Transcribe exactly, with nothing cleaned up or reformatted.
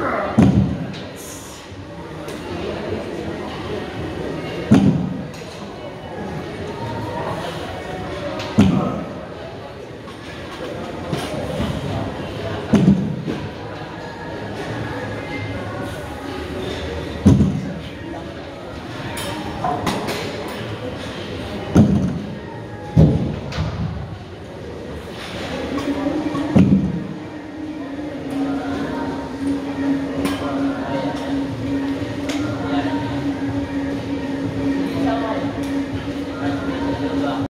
girl.